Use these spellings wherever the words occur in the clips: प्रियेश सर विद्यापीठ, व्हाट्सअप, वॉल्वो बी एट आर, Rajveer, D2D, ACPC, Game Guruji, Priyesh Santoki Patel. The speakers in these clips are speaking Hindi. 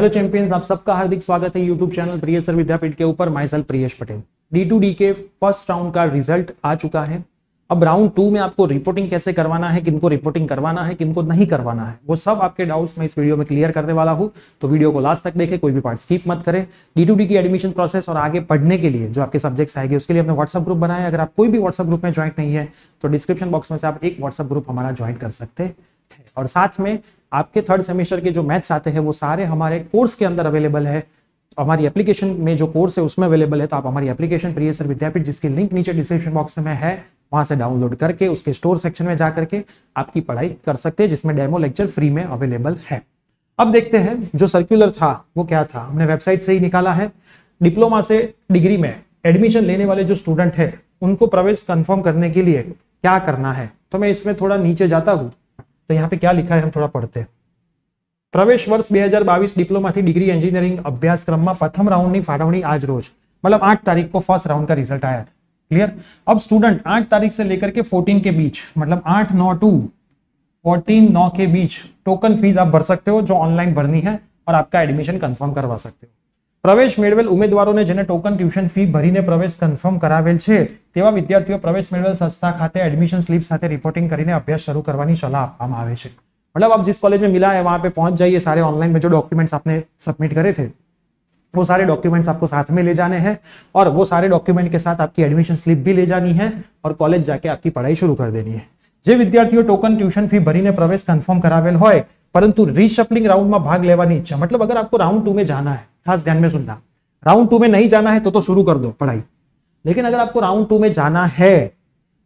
हेलो चैंपियंस, आप सबका हार्दिक स्वागत है YouTube channel प्रियेश सर विद्यापीठ के ऊपर। Myself Priyesh Patel. D2D के फर्स्ट राउंड का रिजल्ट आ चुका है। अब राउंड 2 में आपको रिपोर्टिंग कैसे करवाना है, किनको रिपोर्टिंग करवाना है, किनको नहीं करवाना है, वो सब आपके डाउट्स मैं इस वीडियो में क्लियर करने वाला हूँ। तो वीडियो को लास्ट तक देखें, कोई भी पार्ट स्किप मत करें। D2D की एडमिशन प्रोसेस और आगे पढ़ने के लिए जो आपके सब्जेक्ट्स आएंगे उसके लिए हमने व्हाट्सअप ग्रुप बनाया है। अगर आप कोई भी व्हाट्सअप ग्रुप में ज्वाइंट नहीं है तो डिस्क्रिप्शन बॉक्स में से आप एक व्हाट्सअप ग्रुप हमारा ज्वाइन कर सकते हैं। और साथ में आपके थर्ड सेमेस्टर के जो मैथ्स आते हैं वो सारे हमारे कोर्स के अंदर अवेलेबल है। हमारी एप्लीकेशन में जो कोर्स है उसमें अवेलेबल है। तो आप हमारी एप्लीकेशन प्रियेश सर विद्यापीठ, जिसकी लिंक नीचे डिस्क्रिप्शन बॉक्स में है, वहां से डाउनलोड करके उसके स्टोर सेक्शन में जा करके आपकी पढ़ाई कर सकते हैं, जिसमें डेमो लेक्चर फ्री में अवेलेबल है। अब देखते हैं जो सर्क्यूलर था वो क्या था। हमने वेबसाइट से ही निकाला है। डिप्लोमा से डिग्री में एडमिशन लेने वाले जो स्टूडेंट है उनको प्रवेश कंफर्म करने के लिए क्या करना है। तो मैं इसमें थोड़ा नीचे जाता हूँ तो यहाँ पे क्या लिखा है हम थोड़ा पढ़ते हैं। प्रवेश वर्ष 2022 डिप्लोमा थी डिग्री एंजीनियरिंग अभ्यासक्रम में प्रथम राउंड की फाड़वनी आज रोज मतलब 8 तारीख को फर्स्ट राउंड का रिजल्ट आया था। क्लियर। अब स्टूडेंट 8 तारीख से लेकर के 14 के बीच मतलब 8/9 to 14/9 के बीच टोकन फीस आप भर सकते हो जो ऑनलाइन भरनी है और आपका एडमिशन कंफर्म करवा सकते हो। प्रवेश मेळवेल उम्मीदवारों जेने टोकन ट्यूशन फी भरीने प्रवेश कन्फर्म करावेल छे तेवा विद्यार्थीओ प्रवेश मेळवेल संस्था खाते एडमिशन स्लीप साथे रिपोर्टिंग करीने अभ्यास शरू करवानी सलाह आपवामां आवे छे। मतलब आप जिस कॉलेज में मिला है वहां पे पहुंच जाइए। सारे ऑनलाइन में जो डॉक्यूमेंट्स आपने सबमिट करे थे वो सारे डॉक्यूमेंट्स आपको साथ में ले जाने हैं और वो सारे डॉक्यूमेंट के साथ आपकी एडमिशन स्लिप भी ले जानी है और कॉलेज जाके आपकी पढ़ाई शुरू कर देनी है। जे विद्यार्थीओ टोकन ट्यूशन फी भरीने प्रवेश कन्फर्म करावेल होय परंतु रीशफलिंग राउंड में भाग लेवानी इच्छा मतलब अगर आपको राउंड 2 में जाना है, खास ध्यान में सुनना, राउंड 2 में नहीं जाना है तो शुरू कर दो पढ़ाई। लेकिन अगर आपको राउंड 2 में जाना है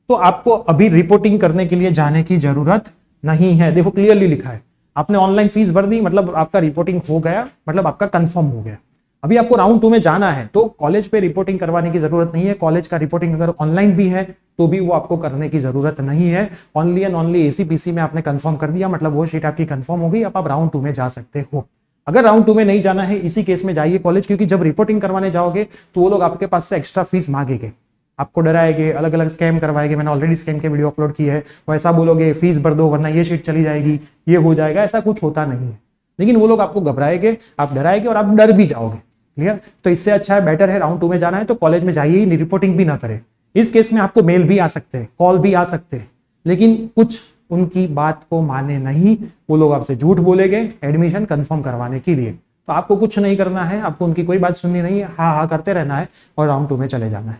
तो आपको अभी रिपोर्टिंग करने के लिए जाने की जरूरत नहीं है। देखो क्लियरली लिखा है, आपने ऑनलाइन फीस भर दी मतलब आपका रिपोर्टिंग हो गया, मतलब आपका कंफर्म हो गया। अभी आपको राउंड 2 में जाना है तो कॉलेज पे रिपोर्टिंग करवाने की जरूरत नहीं है। कॉलेज का रिपोर्टिंग अगर ऑनलाइन भी है तो भी वो आपको करने की जरूरत नहीं है। ओनली एंड ओनली ACPC में आपने कंफर्म कर दिया मतलब वो शीट आपकी कंफर्म हो गई। आप राउंड 2 में जा सकते हो। अगर राउंड 2 में नहीं जाना है इसी केस में जाइए कॉलेज, क्योंकि जब रिपोर्टिंग करवाने जाओगे तो वो लोग आपके पास से एक्स्ट्रा फीस मांगेंगे, आपको डराएंगे, अलग अलग स्कैम करवाएंगे। मैंने ऑलरेडी स्कैम के वीडियो अपलोड किए हैं। वो ऐसा बोलोगे फीस भर दो वरना ये शीट चली जाएगी, ये हो जाएगा, ऐसा कुछ होता नहीं है। लेकिन वो लोग आपको घबराएंगे, आप डराएंगे और आप डर भी जाओगे। क्लियर। तो इससे अच्छा है, बेटर है राउंड 2 में जाना है तो कॉलेज में जाइए ही, रिपोर्टिंग भी ना करें। इस केस में आपको मेल भी आ सकते हैं, कॉल भी आ सकते हैं, लेकिन कुछ उनकी बात को माने नहीं। वो लोग आपसे झूठ बोलेंगे एडमिशन कंफर्म करवाने के लिए। तो आपको कुछ नहीं करना है, आपको उनकी कोई बात सुननी नहीं है, हाँ हाँ करते रहना है और राउंड 2 में चले जाना है।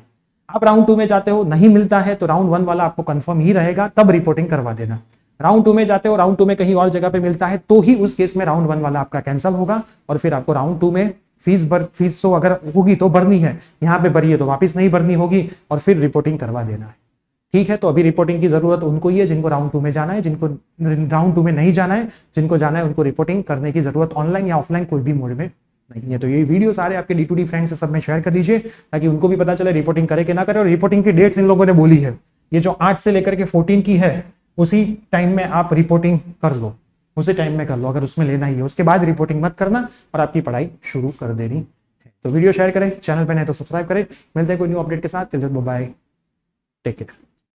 आप राउंड 2 में जाते हो, नहीं मिलता है तो राउंड 1 वाला आपको कंफर्म ही रहेगा, तब रिपोर्टिंग करवा देना। राउंड 2 में जाते हो, राउंड 2 में कहीं और जगह पे मिलता है तो ही उस केस में राउंड 1 वाला आपका कैंसिल होगा और फिर आपको राउंड 2 में फीस तो अगर होगी तो भरनी है, यहाँ पे भरिए तो वापिस नहीं भरनी होगी और फिर रिपोर्टिंग करवा देना है। ठीक है। तो अभी रिपोर्टिंग की जरूरत उनको ही है जिनको राउंड 2 में जाना है, जिनको राउंड 2 में नहीं जाना है, जिनको जाना है उनको रिपोर्टिंग करने की जरूरत ऑनलाइन या ऑफलाइन कोई भी मोड में नहीं है। तो ये वीडियो सारे आपके D2D फ्रेंड्स से सब में शेयर कर दीजिए ताकि उनको भी पता चले रिपोर्टिंग करे कि ना करे। और रिपोर्टिंग की डेट्स इन लोगों ने बोली है, ये जो 8 से लेकर के 14 की है उसी टाइम में आप रिपोर्टिंग कर लो, उसी टाइम में कर लो अगर उसमें लेना ही है। उसके बाद रिपोर्टिंग मत करना और आपकी पढ़ाई शुरू कर देनी है। तो वीडियो शेयर करें, चैनल पर नहीं तो सब्सक्राइब करें। मिलते हैं कोई न्यू अपडेट के साथ। Till then bye bye, take care.